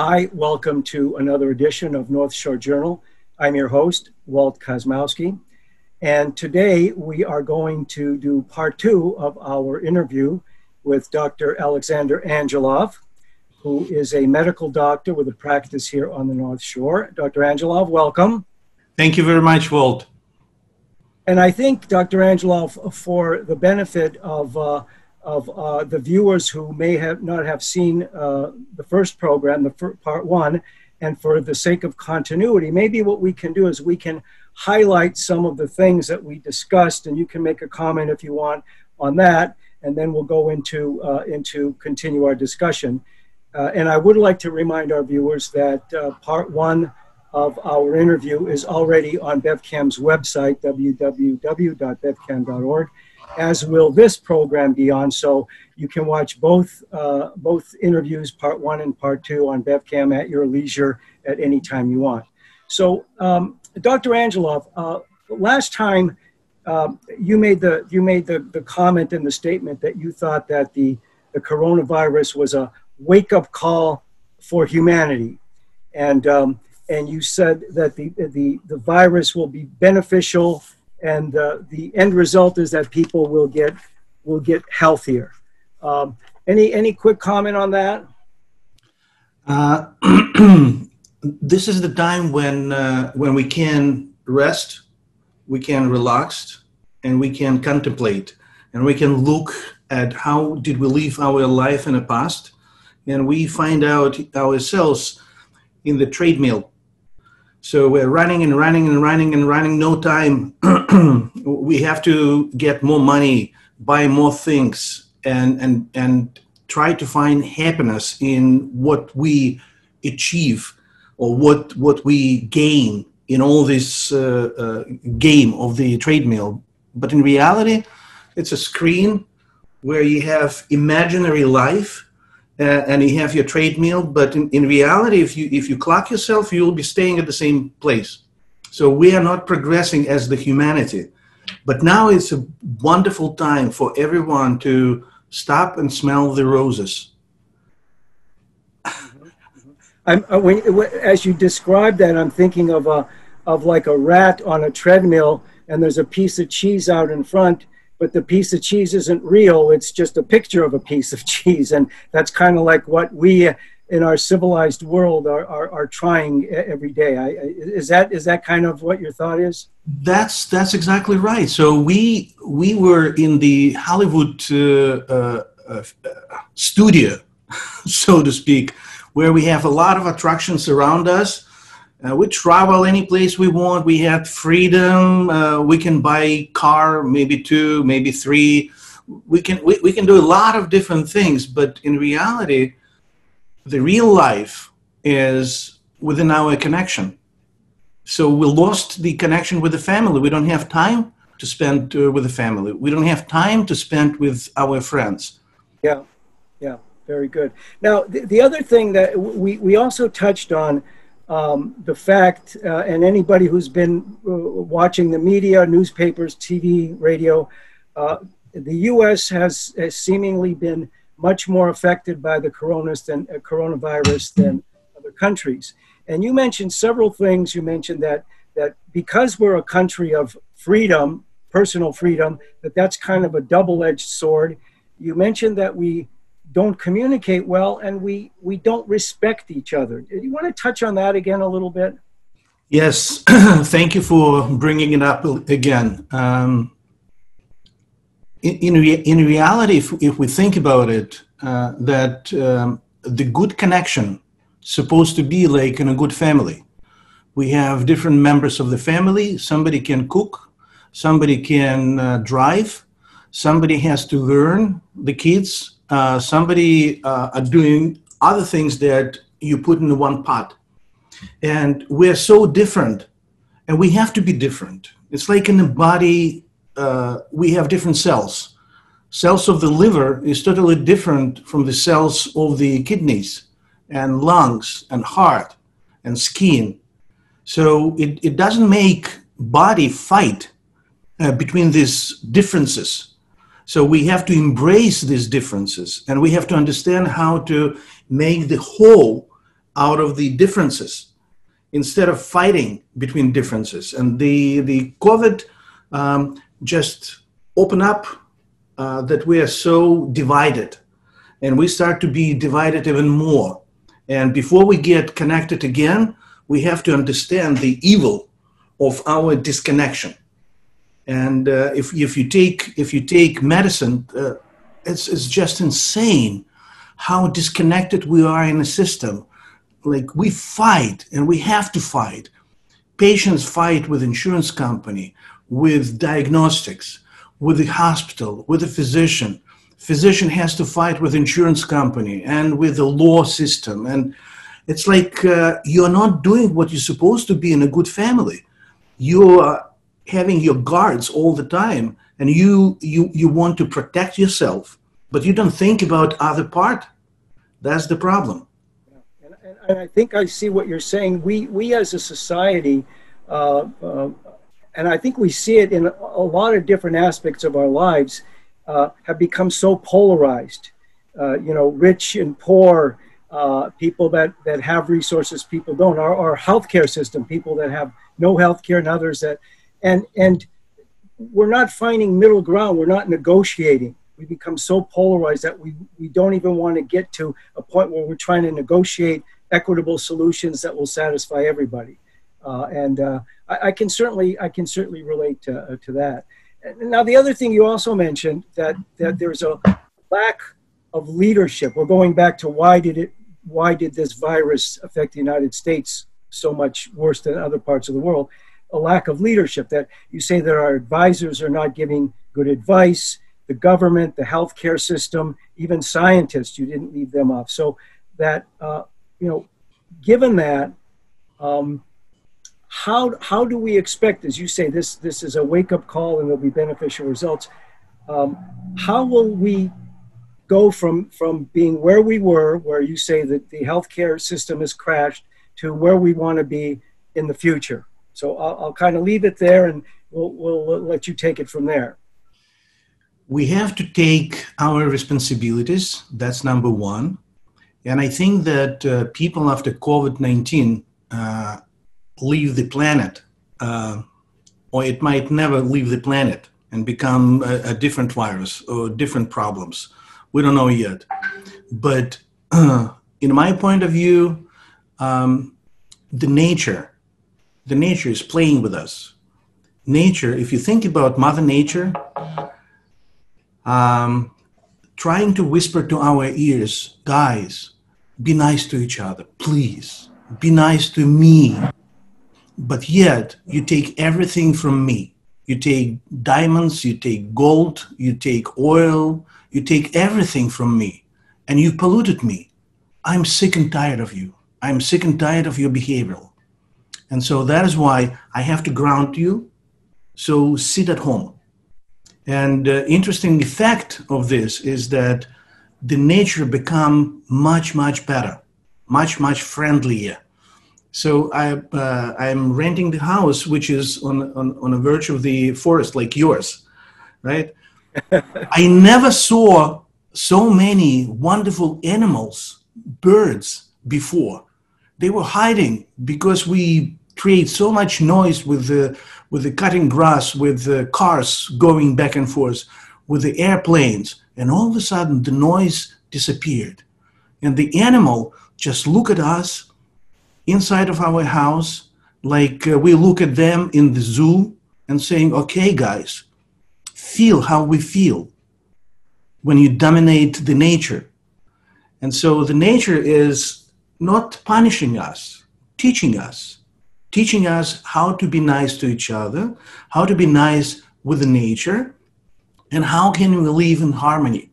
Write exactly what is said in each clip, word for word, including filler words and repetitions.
Hi, welcome to another edition of North Shore Journal. I'm your host, Walt Kosmowski, and today we are going to do part two of our interview with Doctor Alexander Angelov, who is a medical doctor with a practice here on the North Shore. Doctor Angelov, welcome. Thank you very much, Walt. And I think, Doctor Angelov, for the benefit of uh, of uh, the viewers who may have not have seen uh, the first program, the fir part one, and for the sake of continuity, maybe what we can do is we can highlight some of the things that we discussed, and you can make a comment if you want on that, and then we'll go into, uh, into continue our discussion. Uh, and I would like to remind our viewers that uh, part one of our interview is already on BevCam's website, w w w dot bev cam dot org. As will this program be on, so you can watch both uh, both interviews, part one and part two, on BevCam at your leisure at any time you want. So, um, Doctor Angelov, uh, last time uh, you made the you made the the comment and the statement that you thought that the the coronavirus was a wake-up call for humanity, and um, and you said that the the the virus will be beneficial. And uh, the end result is that people will get will get healthier. Um, any any quick comment on that? Uh, this is the time when uh, when we can rest, we can relax, and we can contemplate, and we can look at how did we live our life in the past, and we find out ourselves in the treadmill. So we're running and running and running and running, no time. We have to get more money, buy more things, and, and, and try to find happiness in what we achieve or what, what we gain in all this uh, uh, game of the treadmill. But in reality, it's a screen where you have imaginary life. Uh, and you have your treadmill, but in, in reality, if you if you clock yourself, you'll be staying at the same place. So we are not progressing as the humanity. But now it's a wonderful time for everyone to stop and smell the roses. I'm, uh, when, as you describe that, I'm thinking of a of like a rat on a treadmill, and there's a piece of cheese out in front. But the piece of cheese isn't real, it's just a picture of a piece of cheese. And that's kind of like what we in our civilized world are, are, are trying every day. I, is, that, is that kind of what your thought is? That's, that's exactly right. So we, we were in the Hollywood uh, uh, uh, studio, so to speak, where we have a lot of attractions around us. Uh, we travel any place we want. We have freedom. Uh, we can buy a car, maybe two, maybe three. We can we, we can do a lot of different things. But in reality, the real life is within our connection. So we lost the connection with the family. We don't have time to spend uh, with the family. We don't have time to spend with our friends. Yeah, yeah, very good. Now, the, the other thing that we, we also touched on, Um, the fact, uh, and anybody who's been uh, watching the media, newspapers, T V, radio, uh, the U S has, has seemingly been much more affected by the coronas than, uh, coronavirus than other countries. And you mentioned several things. You mentioned that, that because we're a country of freedom, personal freedom, that that's kind of a double-edged sword. You mentioned that we don't communicate well, and we, we don't respect each other. Do you want to touch on that again a little bit? Yes, thank you for bringing it up again. Um, in, in, re in reality, if, if we think about it, uh, that um, the good connection is supposed to be like in a good family. We have different members of the family. Somebody can cook, somebody can uh, drive, somebody has to learn, the kids. Uh, somebody uh, are doing other things that you put in one pot. And we're so different, and we have to be different. It's like in the body, uh, we have different cells. Cells of the liver is totally different from the cells of the kidneys and lungs and heart and skin. So it, it doesn't make body fight uh, between these differences. So we have to embrace these differences, and we have to understand how to make the whole out of the differences instead of fighting between differences. And the, the COVID um, just opened up uh, that we are so divided, and we start to be divided even more. And before we get connected again, we have to understand the evil of our disconnection. And uh, if, if, you take, if you take medicine, uh, it's, it's just insane how disconnected we are in a system. Like, we fight, and we have to fight. Patients fight with insurance company, with diagnostics, with the hospital, with the physician. Physician has to fight with insurance company and with the law system. And it's like uh, you're not doing what you're supposed to be in a good family. You are having your guards all the time, and you, you, you want to protect yourself, but you don't think about other part. That's the problem. Yeah. And, and, and I think I see what you're saying. We, we as a society, uh, uh, and I think we see it in a, a lot of different aspects of our lives, Uh, have become so polarized, uh, you know, rich and poor, uh, people that, that have resources, people don't, our, our healthcare system, people that have no healthcare and others that, and, and we're not finding middle ground, we're not negotiating. We become so polarized that we, we don't even want to get to a point where we're trying to negotiate equitable solutions that will satisfy everybody. Uh, and uh, I, I can certainly, I can certainly relate to, uh, to that. Now, the other thing you also mentioned, that, that there's a lack of leadership. We're going back to why did it, why did this virus affect the United States so much worse than other parts of the world? A lack of leadership, that you say that our advisors are not giving good advice, the government, the healthcare system, even scientists, you didn't leave them off. So that, uh, you know, given that, um, How, how do we expect, as you say, this, this is a wake-up call and there'll be beneficial results. Um, how will we go from, from being where we were, where you say that the healthcare system has crashed, to where we want to be in the future? So I'll, I'll kind of leave it there, and we'll, we'll, we'll let you take it from there. We have to take our responsibilities. That's number one. And I think that uh, people after COVID nineteen uh, leave the planet, uh, or it might never leave the planet and become a, a different virus or different problems. We don't know yet. But uh, in my point of view, um, the nature, the nature is playing with us. Nature, if you think about Mother Nature, um, trying to whisper to our ears, guys, be nice to each other, please. Be nice to me. But yet, you take everything from me. You take diamonds, you take gold, you take oil, you take everything from me. And you polluted me. I'm sick and tired of you. I'm sick and tired of your behavior. And so that is why I have to ground you. So sit at home. And the uh, interesting effect of this is that the nature become much, much better, much, much friendlier. So I, uh, I'm renting the house, which is on, on, on the verge of the forest, like yours, right? I never saw so many wonderful animals, birds, before. They were hiding because we create so much noise with the, with the cutting grass, with the cars going back and forth, with the airplanes. And all of a sudden, the noise disappeared. And the animal just looked at us inside of our house, like uh, we look at them in the zoo and saying, okay, guys, feel how we feel when you dominate the nature. And so the nature is not punishing us, teaching us, teaching us how to be nice to each other, how to be nice with the nature, and how can we live in harmony.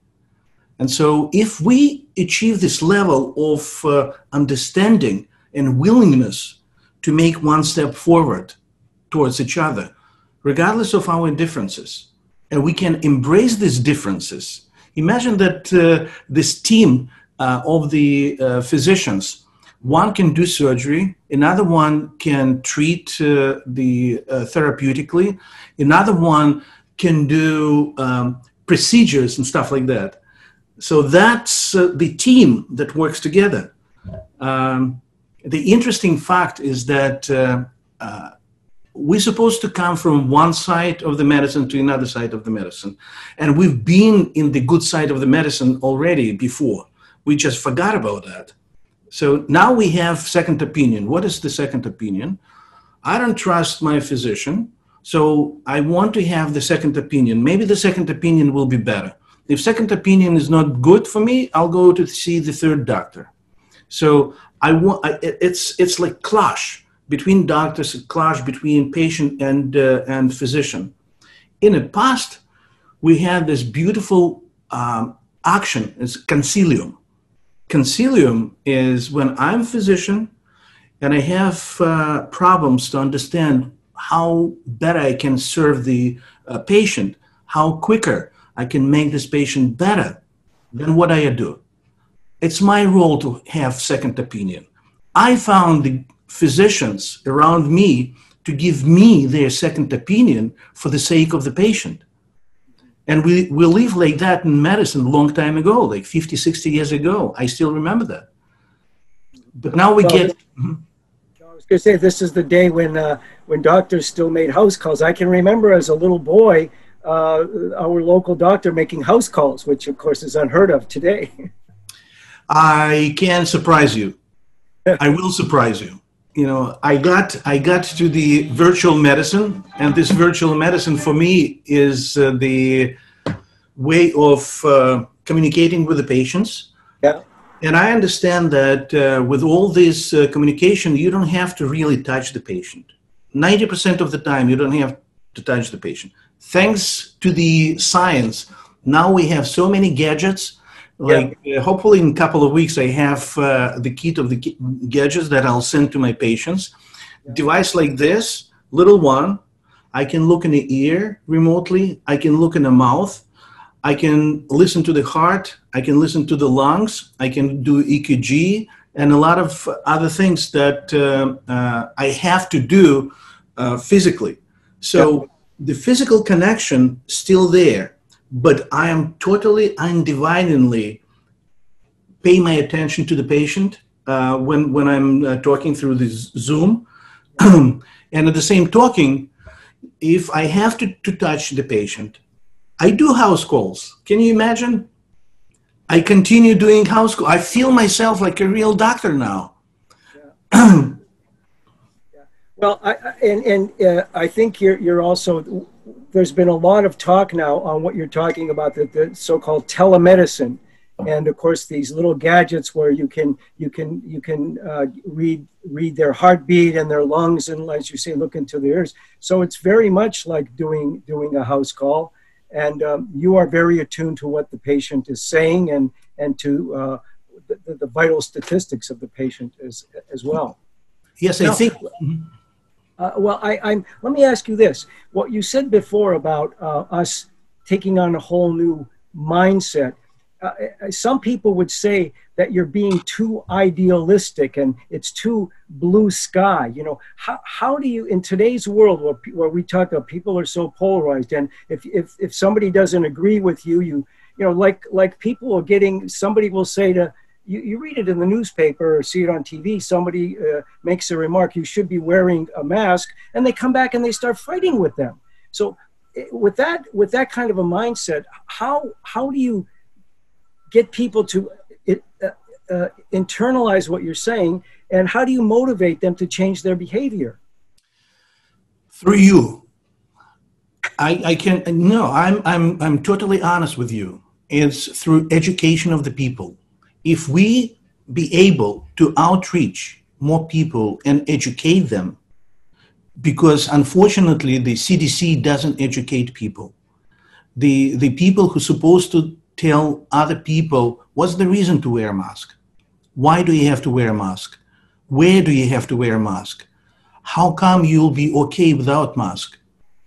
And so if we achieve this level of uh, understanding and willingness to make one step forward towards each other, regardless of our differences. And we can embrace these differences. Imagine that uh, this team uh, of the uh, physicians, one can do surgery, another one can treat uh, the uh, therapeutically, another one can do um, procedures and stuff like that. So that's uh, the team that works together. Um, The interesting fact is that uh, uh, we're supposed to come from one side of the medicine to another side of the medicine. And we've been in the good side of the medicine already before. We just forgot about that. So now we have second opinion. What is the second opinion? I don't trust my physician, so I want to have the second opinion. Maybe the second opinion will be better. If second opinion is not good for me, I'll go to see the third doctor. So I want, I, it's, it's like clash between doctors, a clash between patient and, uh, and physician. In the past, we had this beautiful um, action, it's concilium. Concilium is when I'm physician and I have uh, problems to understand how better I can serve the uh, patient, how quicker I can make this patient better than what I do. It's my role to have second opinion. I found the physicians around me to give me their second opinion for the sake of the patient. And we, we live like that in medicine a long time ago, like fifty, sixty years ago. I still remember that. But now we well, get... I was going to say, this is the day when, uh, when doctors still made house calls. I can remember as a little boy, uh, our local doctor making house calls, which of course is unheard of today. I can surprise you. I will surprise you. You know, I got, I got to the virtual medicine, and this virtual medicine for me is uh, the way of uh, communicating with the patients. Yeah. And I understand that uh, with all this uh, communication, you don't have to really touch the patient. ninety percent of the time, you don't have to touch the patient. Thanks to the science, now we have so many gadgets. Like, yeah. uh, hopefully in a couple of weeks, I have uh, the kit of the gadgets that I'll send to my patients. Yeah. Device like this, little one, I can look in the ear remotely. I can look in the mouth. I can listen to the heart. I can listen to the lungs. I can do E K G and a lot of other things that uh, uh, I have to do uh, physically. So yeah. The physical connection is still there. But I am totally undividedly pay my attention to the patient uh, when, when I'm uh, talking through this Zoom. And at the same talking, if I have to, to touch the patient, I do house calls. Can you imagine? I continue doing house calls. I feel myself like a real doctor now. Yeah. Yeah. Well, I, and, and uh, I think you're, you're also... There's been a lot of talk now on what you're talking about, the, the so-called telemedicine, and of course these little gadgets where you can you can you can uh, read read their heartbeat and their lungs, and as you say, look into their ears. So it's very much like doing doing a house call, and um, you are very attuned to what the patient is saying and and to uh, the, the vital statistics of the patient as as well. Yes, I now, think. Uh, well, I, I'm, let me ask you this. What you said before about uh, us taking on a whole new mindset, uh, some people would say that you're being too idealistic and it's too blue sky. You know, how, how do you, in today's world where, where we talk about people are so polarized, and if, if, if somebody doesn't agree with you, you, you know, like, like people are getting, somebody will say to, You, you read it in the newspaper or see it on T V, somebody uh, makes a remark, you should be wearing a mask, and they come back and they start fighting with them. So with that, with that kind of a mindset, how, how do you get people to it, uh, uh, internalize what you're saying, and how do you motivate them to change their behavior? Through you. I, I can, no, I'm, I'm, I'm totally honest with you. It's through education of the people. If we be able to outreach more people and educate them, because unfortunately the C D C doesn't educate people. The, the people who are supposed to tell other people, what's the reason to wear a mask? Why do you have to wear a mask? Where do you have to wear a mask? How come you'll be okay without mask,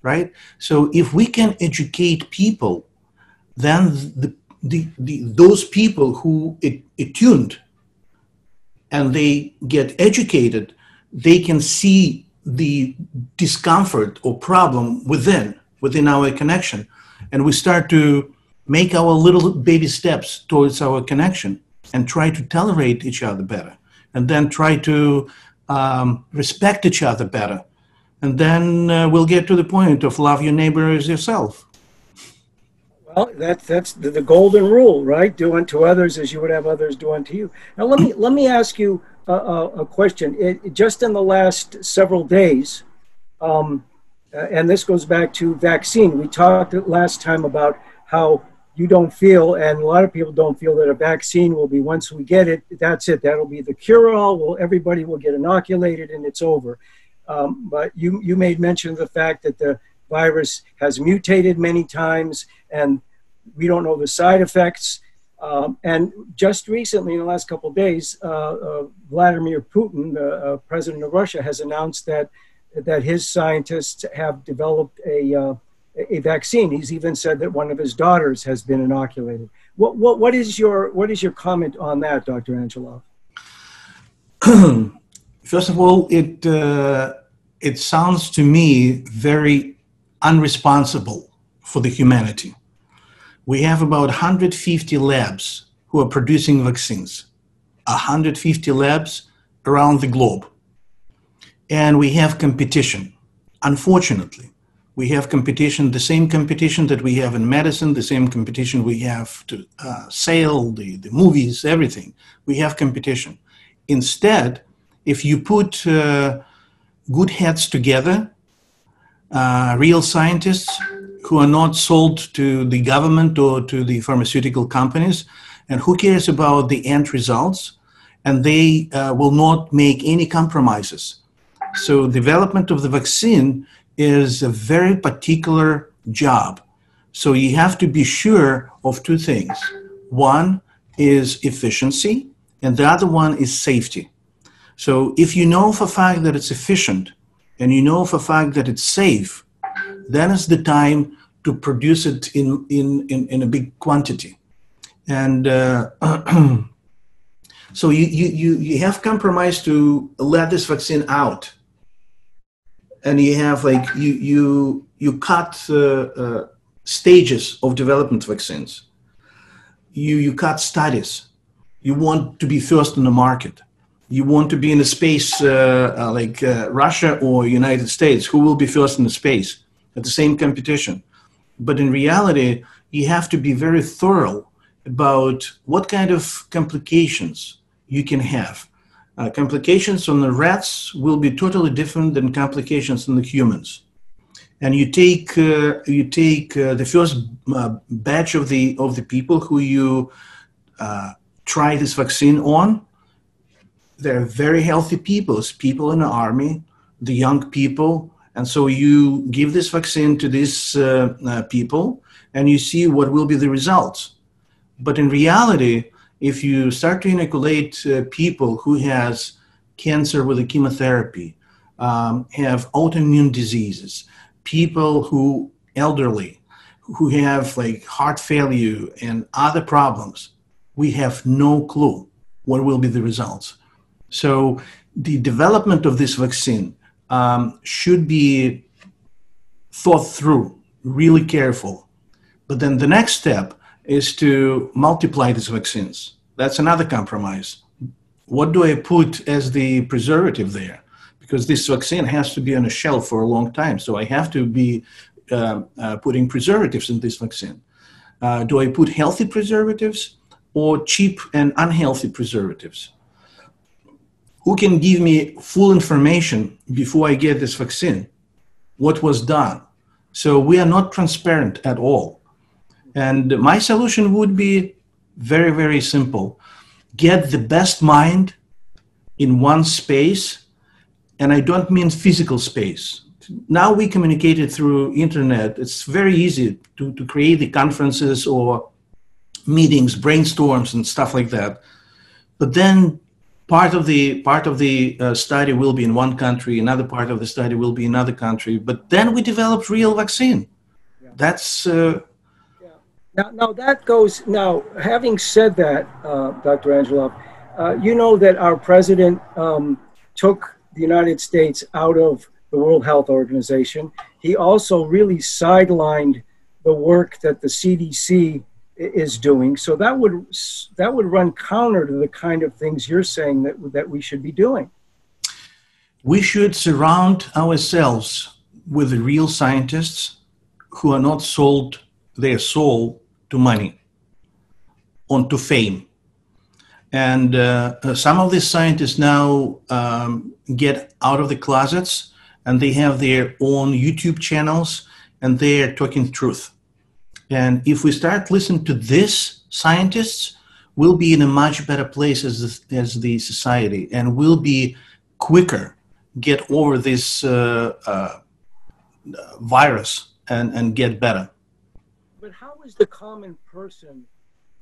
right? So if we can educate people, then the The, the, those people who it, attuned and they get educated, they can see the discomfort or problem within, within our connection. And we start to make our little baby steps towards our connection and try to tolerate each other better. and then try to um, respect each other better. And then uh, we'll get to the point of love your neighbor as yourself. Well, that, that's the, the golden rule, right? Do unto others as you would have others do unto you. Now, let me, let me ask you a, a question. It, just in the last several days, um, and this goes back to vaccine, we talked last time about how you don't feel, and a lot of people don't feel, that a vaccine will be, once we get it, that's it. That'll be the cure-all. Well, everybody will get inoculated and it's over. Um, but you, you made mention of the fact that the virus has mutated many times and we don't know the side effects. Um, and just recently, in the last couple of days, uh, uh, Vladimir Putin, the uh, president of Russia, has announced that, that his scientists have developed a, uh, a vaccine. He's even said that one of his daughters has been inoculated. What, what, what, is, your, what is your comment on that, Doctor Angelov? First of all, it, uh, it sounds to me very unresponsible for the humanity. We have about one hundred fifty labs who are producing vaccines, one hundred fifty labs around the globe. And we have competition. Unfortunately, we have competition, the same competition that we have in medicine, the same competition we have to uh, sell, the, the movies, everything. We have competition. Instead, if you put uh, good heads together, Uh, real scientists who are not sold to the government or to the pharmaceutical companies, and who cares about the end results, and they uh, will not make any compromises. So development of the vaccine is a very particular job. So you have to be sure of two things. One is efficiency, and the other one is safety. So if you know for a fact that it's efficient, and you know for a fact that it's safe, then it's the time to produce it in, in, in, in a big quantity. And uh, so you, you, you have compromise to let this vaccine out. And you have like, you, you, you cut uh, uh, stages of development vaccines. You, you cut studies. You want to be first in the market. You want to be in a space uh, uh, like uh, Russia or United States, who will be first in the space at the same competition. But in reality, you have to be very thorough about what kind of complications you can have. Uh, complications on the rats will be totally different than complications on the humans. And you take, uh, you take uh, the first uh, batch of the, of the people who you uh, try this vaccine on. They're very healthy people, people in the army, the young people. And so you give this vaccine to these uh, uh, people and you see what will be the results. But in reality, if you start to inoculate uh, people who has cancer with a chemotherapy, um, have autoimmune diseases, people who elderly, who have like heart failure and other problems, we have no clue what will be the results. So the development of this vaccine um, should be thought through, really careful. But then the next step is to multiply these vaccines. That's another compromise. What do I put as the preservative there? Because this vaccine has to be on a shelf for a long time. So I have to be uh, uh, putting preservatives in this vaccine. Uh, do I put healthy preservatives or cheap and unhealthy preservatives? Who can give me full information before I get this vaccine? What was done? So we are not transparent at all. And my solution would be very, very simple. Get the best mind in one space. And I don't mean physical space. Now we communicate it through internet. It's very easy to, to create the conferences or meetings, brainstorms and stuff like that. But then Part of the, part of the uh, study will be in one country, another part of the study will be in another country, but then we developed real vaccine. Yeah. That's... Uh, yeah. now, now that goes, now having said that, uh, Doctor Angelov, uh, you know that our president um, took the United States out of the World Health Organization. He also really sidelined the work that the C D C is doing. So that would that would run counter to the kind of things you're saying that that we should be doing. We should surround ourselves with the real scientists who are not sold their soul to money or to fame. And uh, some of these scientists now um, get out of the closets, and they have their own YouTube channels, and they are talking truth. And if we start listening to these scientists, we'll be in a much better place as the, as the society, and we'll be quicker get over this uh, uh, virus and, and get better. But how is the common person,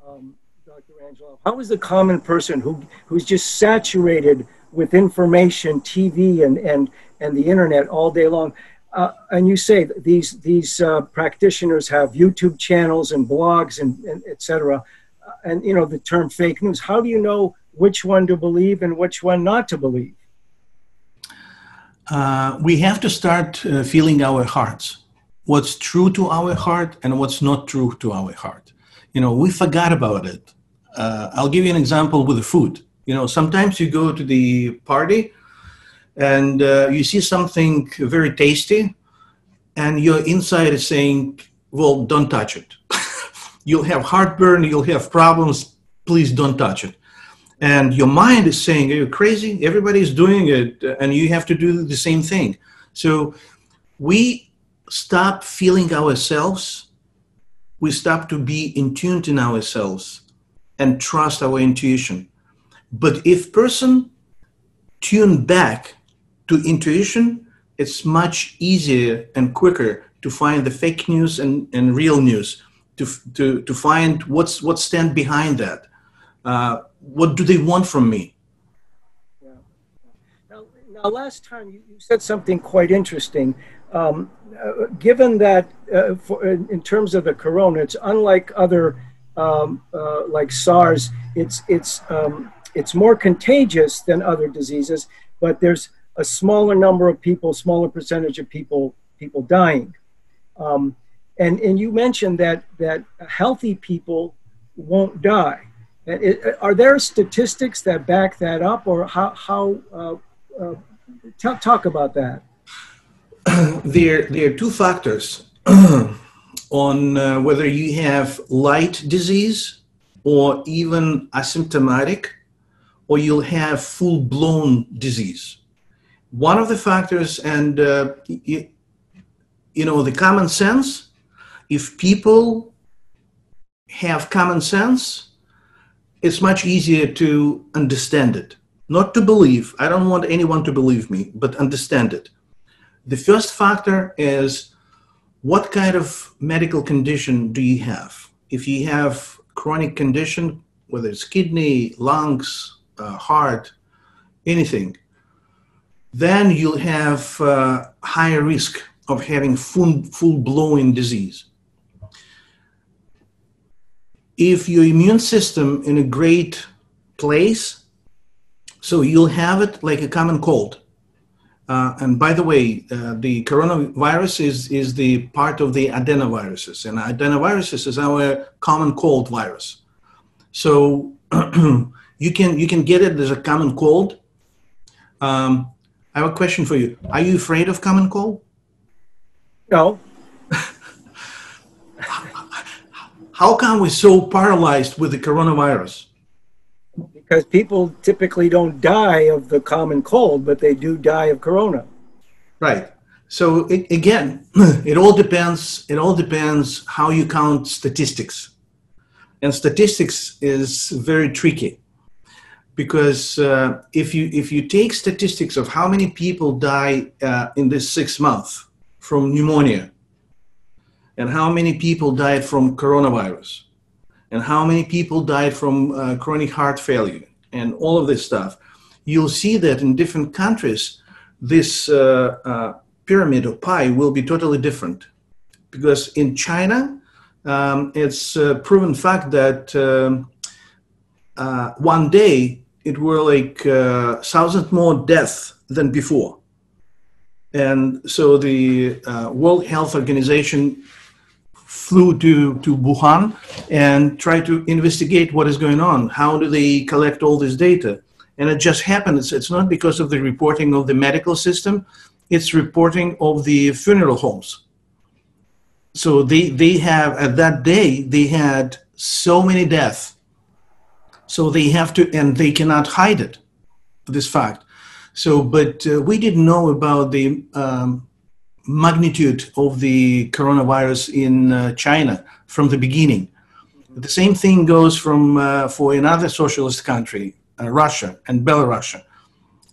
um, Doctor Angelov, how is the common person who, who's just saturated with information, T V and, and, and the internet all day long? Uh, and you say that these, these uh, practitioners have YouTube channels and blogs and, and et cetera, uh, and, you know, the term fake news. How do you know which one to believe and which one not to believe? Uh, we have to start uh, feeling our hearts. What's true to our heart and what's not true to our heart. You know, we forgot about it. Uh, I'll give you an example with the food. You know, sometimes you go to the party and uh, you see something very tasty and your inside is saying, well, don't touch it. You'll have heartburn, you'll have problems, please don't touch it. And your mind is saying, are you crazy? Everybody's doing it, and you have to do the same thing. So we stop feeling ourselves. We stop to be in tune in ourselves and trust our intuition. But if person tune back to intuition, it's much easier and quicker to find the fake news and, and real news, to, to, to find what's, what stand behind that. Uh, what do they want from me? Yeah. Now, now, last time you, you said something quite interesting. Um, uh, given that uh, for, in, in terms of the corona, it's unlike other, um, uh, like SARS, it's, it's, um, it's more contagious than other diseases, but there's a smaller number of people, smaller percentage of people, people dying. Um, and, and you mentioned that, that healthy people won't die. Are there statistics that back that up, or how, how uh, uh, t- talk about that? There, there are two factors on uh, whether you have light disease or even asymptomatic, or you'll have full-blown disease. One of the factors, and uh, you, you know, the common sense, if people have common sense, it's much easier to understand it. Not to believe. I don't want anyone to believe me, but understand it. The first factor is, what kind of medical condition do you have? If you have chronic condition, whether it's kidney, lungs, uh, heart, anything, then you'll have uh, higher risk of having full, full-blown disease. If your immune system in a great place, so you'll have it like a common cold. Uh, and by the way, uh, the coronavirus is, is the part of the adenoviruses. And adenoviruses is our common cold virus. So you can, you can get it as a common cold. Um, I have a question for you. Are you afraid of common cold? No. How come we're so paralyzed with the coronavirus? Because people typically don't die of the common cold, but they do die of corona. Right. So it, again, it all depends. It all depends how you count statistics, and statistics is very tricky, because uh, if you if you take statistics of how many people die uh, in this six months from pneumonia, and how many people died from coronavirus, and how many people died from uh, chronic heart failure, and all of this stuff, you'll see that in different countries, this uh, uh, pyramid or pie will be totally different. Because in China, um, it's a proven fact that um, uh, one day it were like a thousand more deaths than before. And so the uh, World Health Organization flew to, to Wuhan and tried to investigate what is going on. How do they collect all this data? And it just happens. It's not because of the reporting of the medical system. It's reporting of the funeral homes. So they, they have, at that day, they had so many deaths. So they have to, and they cannot hide it, this fact. So, but uh, we didn't know about the um, magnitude of the coronavirus in uh, China from the beginning. The same thing goes from, uh, for another socialist country, uh, Russia and Belarus.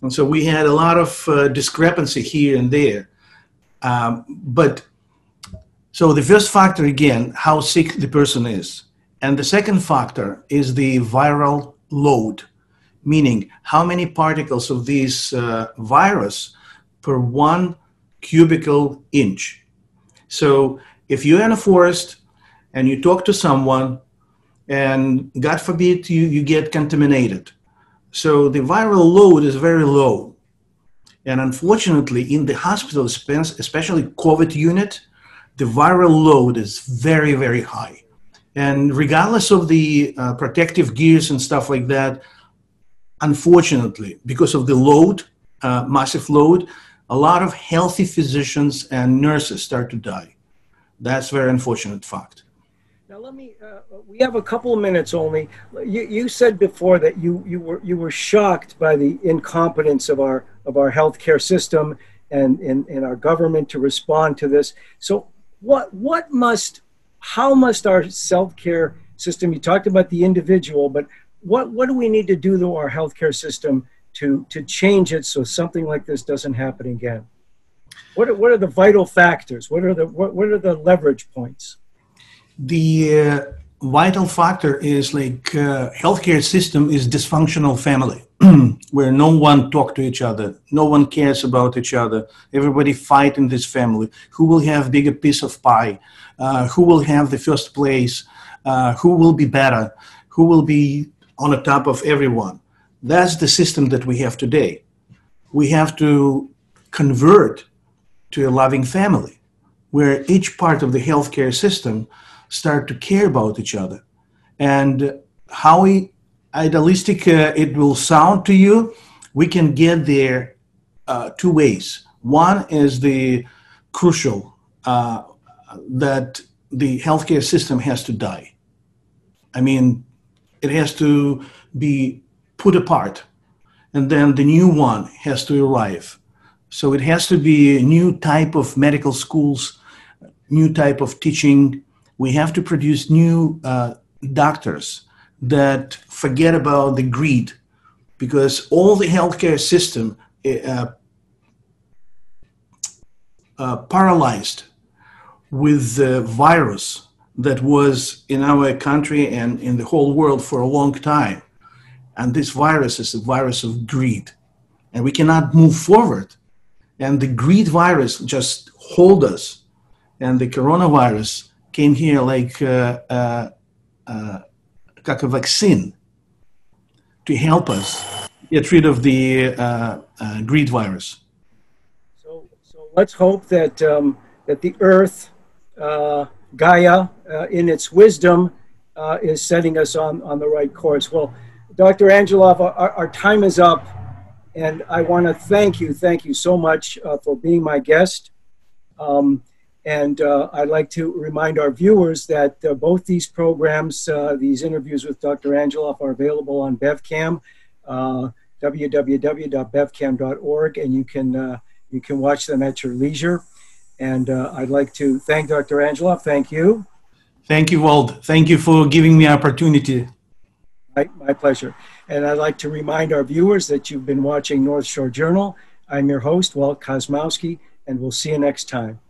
And so we had a lot of uh, discrepancy here and there. Um, but, so the first factor, again, how sick the person is. And the second factor is the viral load, meaning how many particles of this uh, virus per one cubical inch. So if you're in a forest and you talk to someone and God forbid you, you get contaminated. So the viral load is very low. And unfortunately in the hospital, especially COVID unit, the viral load is very, very high. And regardless of the uh, protective gears and stuff like that, unfortunately, because of the load, uh, massive load, a lot of healthy physicians and nurses start to die. That's a very unfortunate fact. Now let me, uh, we have a couple of minutes only. You, you said before that you, you, were, you were shocked by the incompetence of our, of our healthcare system and, and, and our government to respond to this. So what, what must, how must our self-care system, you talked about the individual, but what, what do we need to do to our healthcare system to, to change it so something like this doesn't happen again? What are, what are the vital factors? What are the, what, what are the leverage points? The uh, vital factor is like uh, healthcare system is dysfunctional family where no one talk to each other. No one cares about each other. Everybody fight in this family. Who will have bigger piece of pie? Uh, who will have the first place? Uh, who will be better? Who will be on the top of everyone? That's the system that we have today. We have to convert to a loving family where each part of the healthcare system start to care about each other. And how idealistic uh, it will sound to you, we can get there uh, two ways. One is the crucial uh, that the healthcare system has to die. I mean, it has to be put apart, and then the new one has to arrive. So it has to be a new type of medical schools, new type of teaching. We have to produce new uh, doctors that forget about the greed, because all the healthcare system uh, uh, paralyzed with the virus that was in our country and in the whole world for a long time. And this virus is the virus of greed. And we cannot move forward. And the greed virus just hold us. And the coronavirus came here like uh, uh, uh, like a vaccine to help us get rid of the uh, uh, greed virus. So, so let's hope that, um, that the Earth, uh, Gaia, uh, in its wisdom, uh, is setting us on, on the right course. Well, Doctor Angelov, our, our time is up, and I want to thank you, thank you so much uh, for being my guest. Um, and uh, I'd like to remind our viewers that uh, both these programs, uh, these interviews with Doctor Angelov, are available on BevCam, uh, w w w dot bev cam dot org, and you can, uh, you can watch them at your leisure. And uh, I'd like to thank Doctor Angelov. Thank you. Thank you, Walt. Thank you for giving me the opportunity. My, my pleasure. And I'd like to remind our viewers that you've been watching North Shore Journal. I'm your host, Walt Kosmowski, and we'll see you next time.